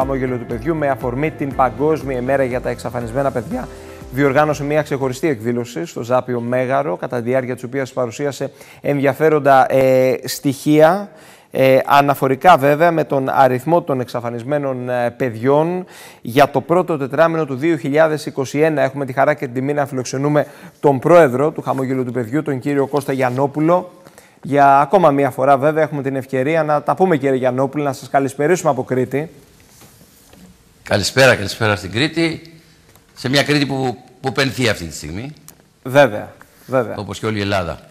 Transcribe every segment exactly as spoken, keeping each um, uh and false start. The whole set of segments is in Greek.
Χαμόγελο του Παιδιού, με αφορμή την Παγκόσμια ημέρα για τα εξαφανισμένα παιδιά, διοργάνωσε μια ξεχωριστή εκδήλωση στο Ζάπιο Μέγαρο, κατά τη διάρκεια της οποίας παρουσίασε ενδιαφέροντα ε, στοιχεία, Ε, αναφορικά βέβαια με τον αριθμό των εξαφανισμένων ε, παιδιών για το πρώτο τετράμινο του δύο χιλιάδες είκοσι ένα. Έχουμε τη χαρά και την τιμή να φιλοξενούμε τον πρόεδρο του Χαμογελού του Παιδιού, τον κύριο Κώστα Γιαννόπουλο. Για ακόμα μία φορά βέβαια έχουμε την ευκαιρία να τα πούμε, κύριε Γιαννόπουλο, να σας καλησπερίσουμε από Κρήτη. Καλησπέρα, καλησπέρα στην Κρήτη. Σε μια Κρήτη που, που πενθεί αυτή τη στιγμή. Βέβαια, βέβαια. Όπως και όλη η Ελλάδα.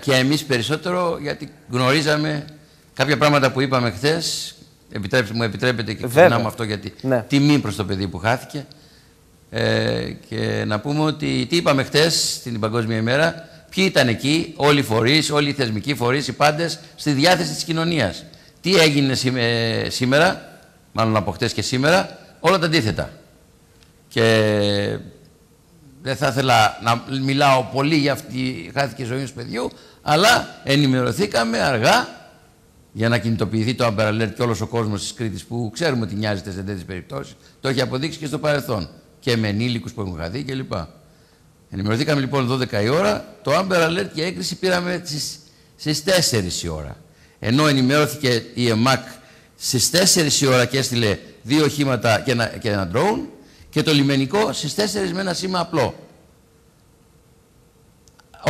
Και εμείς περισσότερο, γιατί γνωρίζαμε κάποια πράγματα που είπαμε χθες. Μου επιτρέπετε και ξεχνάμε αυτό, γιατί ναι. Τιμή προς το παιδί που χάθηκε. Ε, και να πούμε ότι τι είπαμε χθες την Παγκόσμια ημέρα, ποιοι ήταν εκεί, όλοι οι φορείς, όλοι οι θεσμικοί φορείς, οι πάντες, στη διάθεση της κοινωνίας. Τι έγινε σήμερα, μάλλον από χθες και σήμερα, όλα τα αντίθετα. Και δεν θα ήθελα να μιλάω πολύ για αυτή τη χάθηκε ζωή του παιδιού, αλλά ενημερωθήκαμε αργά για να κινητοποιηθεί το Amber Alert και όλος ο κόσμος της Κρήτης, που ξέρουμε ότι νοιάζεται σε τέτοιες περιπτώσεις. Το έχει αποδείξει και στο παρελθόν. Και με ενήλικους που έχουν χαθεί κλπ. Ενημερωθήκαμε λοιπόν δώδεκα η ώρα. Το Amber Alert και έγκριση πήραμε στις τέσσερις η ώρα. Ενώ ενημερώθηκε η ΕΜΑΚ στις τέσσερις η ώρα και έστειλε δύο οχήματα και ένα, και ένα drone. Και το λιμενικό στις τέσσερις με ένα σήμα απλό.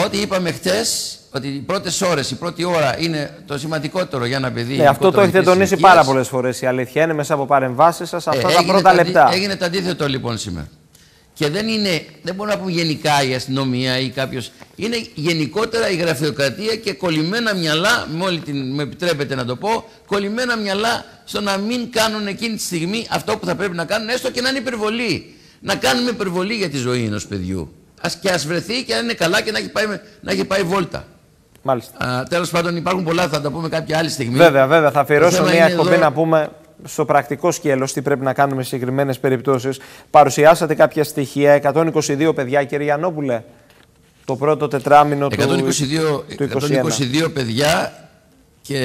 Ό,τι είπαμε χτες, ότι οι πρώτες ώρες, η πρώτη ώρα είναι το σημαντικότερο για ένα παιδί. Ναι, αυτό το έχετε τονίσει πάρα πολλές φορές, η αλήθεια είναι, μέσα από παρεμβάσεις σας, αυτά ε, τα πρώτα τα, λεπτά. Έγινε το αντίθετο λοιπόν σήμερα. Και δεν, είναι, δεν μπορούμε να πούμε γενικά η αστυνομία ή κάποιος. Είναι γενικότερα η γραφειοκρατία και κολλημένα μυαλά, με όλη την, με επιτρέπετε να το πω, κολλημένα μυαλά στο να μην κάνουν εκείνη τη στιγμή αυτό που θα πρέπει να κάνουν, έστω και να είναι υπερβολή. Να κάνουμε υπερβολή για τη ζωή ενός παιδιού. Ας και ας βρεθεί και να είναι καλά και να έχει πάει, να έχει πάει βόλτα. Μάλιστα. Α, τέλος πάντων, υπάρχουν πολλά, θα τα πούμε κάποια άλλη στιγμή. Βέβαια, βέβαια, θα αφιερώσω μια εκπομπή εδώ να πούμε στο πρακτικό σκέλος τι πρέπει να κάνουμε σε συγκεκριμένες περιπτώσεις. Παρουσιάσατε κάποια στοιχεία, εκατόν είκοσι δύο παιδιά, κύριε Γιαννόπουλε, το πρώτο τετράμινο εκατόν είκοσι δύο, του είκοσι είκοσι ένα. εκατόν είκοσι δύο παιδιά και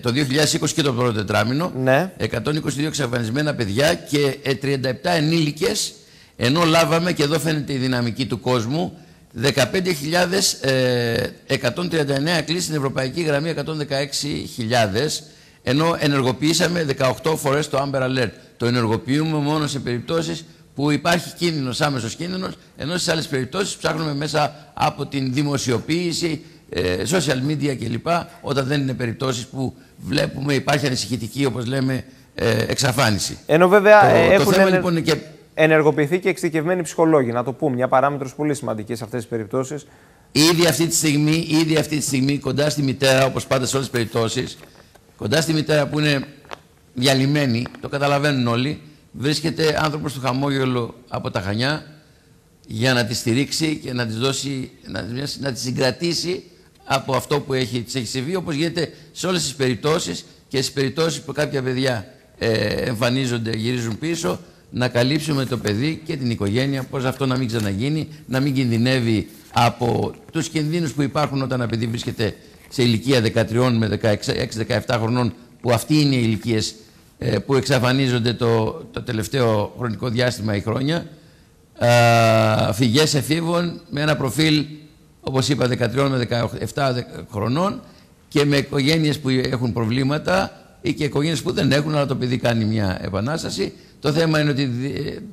το δύο χιλιάδες είκοσι και το πρώτο τετράμινο. Ναι. εκατόν είκοσι δύο εξαφανισμένα παιδιά και τριάντα επτά ενήλικες, ενώ λάβαμε, και εδώ φαίνεται η δυναμική του κόσμου, δεκαπέντε χιλιάδες εκατόν τριάντα εννέα κλήσεις στην Ευρωπαϊκή Γραμμή εκατόν δεκαέξι χιλιάδες. Ενώ ενεργοποιήσαμε δεκαοκτώ φορές το Amber Alert. Το ενεργοποιούμε μόνο σε περιπτώσεις που υπάρχει κίνδυνος, άμεσος κίνδυνος, ενώ στις άλλες περιπτώσεις ψάχνουμε μέσα από την δημοσιοποίηση, social media κλπ. Όταν δεν είναι περιπτώσεις που βλέπουμε υπάρχει ανησυχητική, όπως λέμε, εξαφάνιση. Ενώ βέβαια το, έχουν το θέμα, ενε... λοιπόν, και... ενεργοποιηθεί και εξειδικευμένοι ψυχολόγοι, να το πούμε, μια παράμετρος πολύ σημαντική σε αυτές τις περιπτώσεις. Ήδη αυτή τη στιγμή, ήδη αυτή τη στιγμή κοντά στη μητέρα, όπως πάντα σε όλες τις περιπτώσεις. Κοντά στη μητέρα που είναι διαλυμένη, το καταλαβαίνουν όλοι, βρίσκεται άνθρωπος του Χαμόγελου από τα Χανιά για να τη στηρίξει και να τη δώσει, να, να τη συγκρατήσει από αυτό που έχει, της έχει συμβεί, όπως γίνεται σε όλες τις περιπτώσεις και στις περιπτώσεις που κάποια παιδιά ε, εμφανίζονται, γυρίζουν πίσω, να καλύψουμε το παιδί και την οικογένεια, πώς αυτό να μην ξαναγίνει, να μην κινδυνεύει από τους κινδύνους που υπάρχουν όταν ένα παιδί βρίσκεται σε ηλικία δεκατρία με δεκαέξι δεκαεπτά χρονών, που αυτοί είναι οι ηλικίες ε, που εξαφανίζονται το, το τελευταίο χρονικό διάστημα ή χρόνια. Ε, φυγές εφήβων με ένα προφίλ, όπως είπα, δεκατρία με δεκαεπτά χρονών και με οικογένειες που έχουν προβλήματα ή και οικογένειες που δεν έχουν, αλλά το παιδί κάνει μια επανάσταση. Το θέμα είναι ότι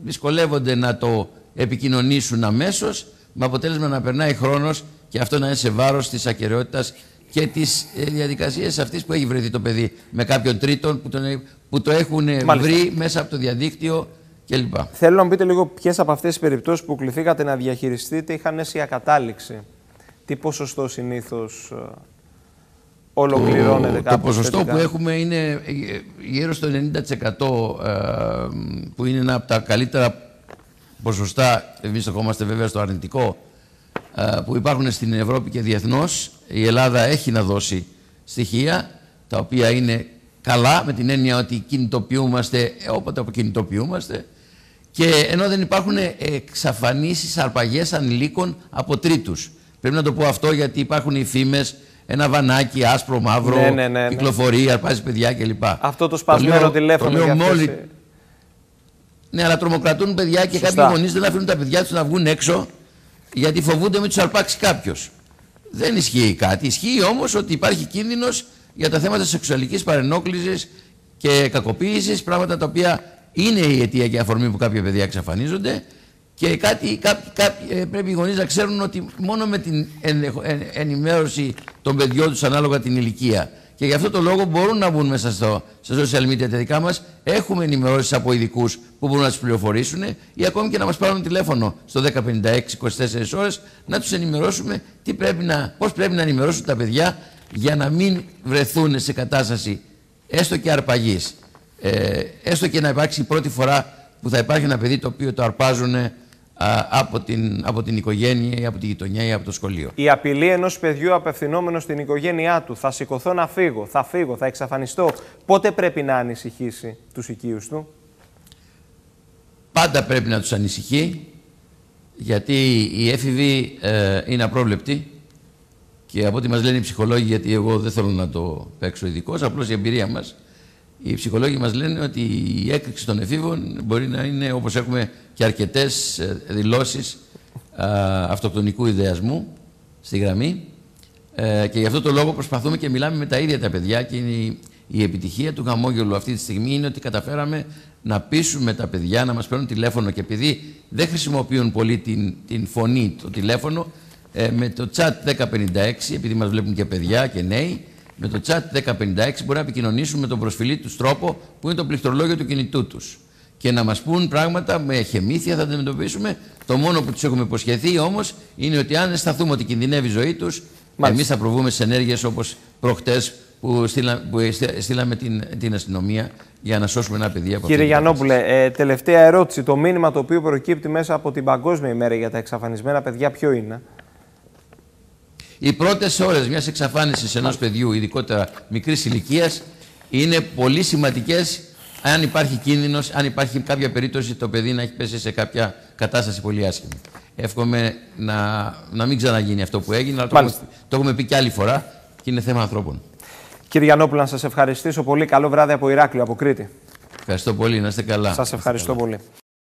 δυσκολεύονται να το επικοινωνήσουν αμέσως, με αποτέλεσμα να περνάει χρόνος και αυτό να είναι σε βάρος της ακεραιότητας και τις διαδικασίες αυτής που έχει βρεθεί το παιδί με κάποιον τρίτον που, τον, που το έχουν Μάλιστα. βρει μέσα από το διαδίκτυο κλπ. Θέλω να μου πείτε λίγο ποιες από αυτές τις περιπτώσεις που κληθήκατε να διαχειριστείτε είχαν αίσια κατάληξη. Τι ποσοστό συνήθως ολοκληρώνεται κάπως? Το ποσοστό θετικά που έχουμε είναι γύρω στο ενενήντα τοις εκατό, που είναι ένα από τα καλύτερα ποσοστά. Εμείς στοχόμαστε βέβαια στο αρνητικό, που υπάρχουν στην Ευρώπη και διεθνώς. Η Ελλάδα έχει να δώσει στοιχεία τα οποία είναι καλά, με την έννοια ότι κινητοποιούμαστε όποτε αποκινητοποιούμαστε, και ενώ δεν υπάρχουν εξαφανίσεις, αρπαγές ανηλίκων από τρίτους. Πρέπει να το πω αυτό, γιατί υπάρχουν οι φήμες ένα βανάκι άσπρο, μαύρο, ναι, ναι, ναι, κυκλοφορεί, ναι. αρπάζει παιδιά κλπ. Αυτό το σπασμένο τηλέφωνο. Το λέω, μόλι... Ναι, αλλά τρομοκρατούν παιδιά και Σωστά. κάποιοι γονείς δεν αφήνουν τα παιδιά τους να βγουν έξω γιατί φοβούνται με τους αρπάξει κάποιος. Δεν ισχύει κάτι. Ισχύει όμως ότι υπάρχει κίνδυνος για τα θέματα σεξουαλικής παρενόχλησης και κακοποίησης, πράγματα τα οποία είναι η αιτία και η αφορμή που κάποια παιδιά εξαφανίζονται. Και κάτι, κάποιοι, κάποιοι, πρέπει οι γονείς να ξέρουν ότι μόνο με την ενημέρωση των παιδιών τους ανάλογα την ηλικία. Και γι' αυτό το λόγο μπορούν να μπουν μέσα στο, στα social media τα δικά μας. Έχουμε ενημερώσεις από ειδικούς που μπορούν να τους πληροφορήσουν ή ακόμη και να μας πάρουν τηλέφωνο στο δέκα πενήντα έξι είκοσι τέσσερις ώρες να τους ενημερώσουμε τι πρέπει να, πώς πρέπει να ενημερώσουν τα παιδιά για να μην βρεθούν σε κατάσταση έστω και αρπαγής. Ε, έστω και να υπάρξει η πρώτη φορά που θα υπάρχει ένα παιδί το οποίο το αρπάζουν από την, από την οικογένεια ή από τη γειτονιά ή από το σχολείο. Η απειλή ενός παιδιού απευθυνόμενο στην οικογένειά του, θα σηκωθώ να φύγω, θα φύγω, θα εξαφανιστώ, πότε πρέπει να ανησυχήσει τους οικείους του? Πάντα πρέπει να τους ανησυχεί, γιατί οι έφηβοι ε, είναι απρόβλεπτοι και από ό,τι μας λένε οι ψυχολόγοι, γιατί εγώ δεν θέλω να το παίξω ειδικός, απλώς η εμπειρία μας. Οι ψυχολόγοι μας λένε ότι η έκρηξη των εφήβων μπορεί να είναι, όπως έχουμε και αρκετές δηλώσεις α, αυτοκτονικού ιδεασμού στη γραμμή. Ε, και γι' αυτό το λόγο προσπαθούμε και μιλάμε με τα ίδια τα παιδιά και η, η επιτυχία του Χαμόγελου αυτή τη στιγμή είναι ότι καταφέραμε να πείσουμε τα παιδιά να μας παίρνουν τηλέφωνο και επειδή δεν χρησιμοποιούν πολύ την, την φωνή, το τηλέφωνο, ε, με το chat δέκα πενήντα έξι, επειδή μας βλέπουν και παιδιά και νέοι, με το chat δέκα πενήντα έξι μπορεί να επικοινωνήσουν με τον προσφυλή τους τρόπο που είναι το πληκτρολόγιο του κινητού τους και να μας πούν πράγματα με χεμήθεια θα τα αντιμετωπίσουμε. Το μόνο που τους έχουμε υποσχεθεί όμως είναι ότι αν αισθανθούμε ότι κινδυνεύει η ζωή τους, Μάλιστα. εμείς θα προβούμε σε ενέργειες όπως προχτές που, στείλα, που στείλαμε την, την αστυνομία για να σώσουμε ένα παιδί από... Κύριε Γιαννόπουλε, ε, τελευταία ερώτηση. Το μήνυμα το οποίο προκύπτει μέσα από την Παγκόσμια ημέρα για τα εξαφανισμένα παιδιά ποιο είναι? Οι πρώτες ώρες μιας εξαφάνισης ενός παιδιού, ειδικότερα μικρής ηλικίας, είναι πολύ σημαντικές αν υπάρχει κίνδυνος, αν υπάρχει κάποια περίπτωση το παιδί να έχει πέσει σε κάποια κατάσταση πολύ άσχημη. Εύχομαι να, να μην ξαναγίνει αυτό που έγινε, αλλά το, το έχουμε πει και άλλη φορά και είναι θέμα ανθρώπων. Κύριε Γιαννόπουλο, να σας ευχαριστήσω πολύ. Καλό βράδυ από Ηράκλειο, από Κρήτη. Ευχαριστώ πολύ, να είστε καλά. Σας ευχαριστώ πολύ.